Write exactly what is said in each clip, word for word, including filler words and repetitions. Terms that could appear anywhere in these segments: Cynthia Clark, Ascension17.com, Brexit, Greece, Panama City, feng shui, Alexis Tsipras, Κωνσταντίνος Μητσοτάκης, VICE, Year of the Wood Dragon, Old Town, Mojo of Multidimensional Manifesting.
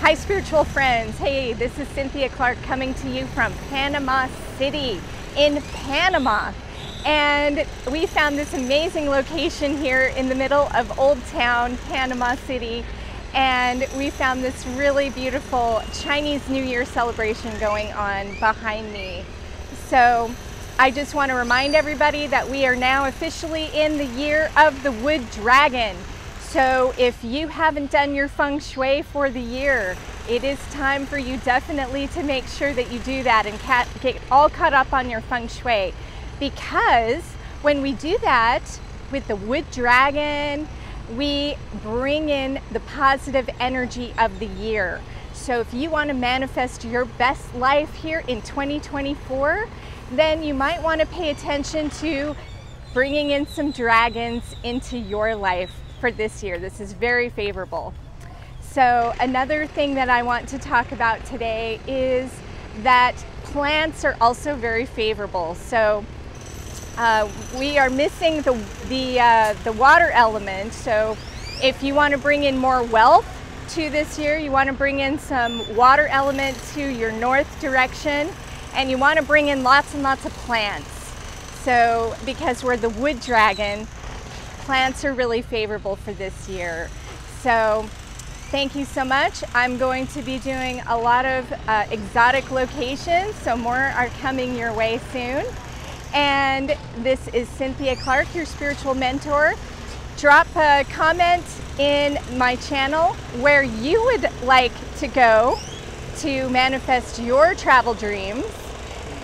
Hi, spiritual friends. Hey, this is Cynthia Clark coming to you from Panama City in Panama. And we found this amazing location here in the middle of Old Town, Panama City. And we found this really beautiful Chinese New Year celebration going on behind me. So I just want to remind everybody that we are now officially in the Year of the Wood Dragon. So if you haven't done your feng shui for the year, it is time for you definitely to make sure that you do that and get all caught up on your feng shui. Because when we do that with the wood dragon, we bring in the positive energy of the year. So if you want to manifest your best life here in twenty twenty-four, then you might want to pay attention to bringing in some dragons into your life for this year. This is very favorable. So another thing that I want to talk about today is that plants are also very favorable. So uh, we are missing the, the, uh, the water element. So if you want to bring in more wealth to this year, you want to bring in some water element to your north direction, and you want to bring in lots and lots of plants. So because we're the wood dragon, plants are really favorable for this year. So thank you so much. I'm going to be doing a lot of uh, exotic locations, so more are coming your way soon. And this is Cynthia Clark, your spiritual mentor. Drop a comment in my channel where you would like to go to manifest your travel dreams.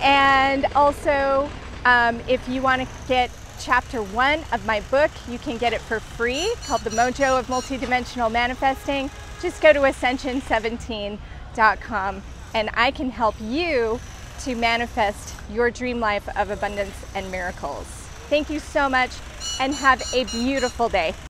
And also, um, if you want to get chapter one of my book, you can get it for free, called The Mojo of Multidimensional Manifesting. Just go to Ascension seventeen dot com and I can help you to manifest your dream life of abundance and miracles. Thank you so much and have a beautiful day.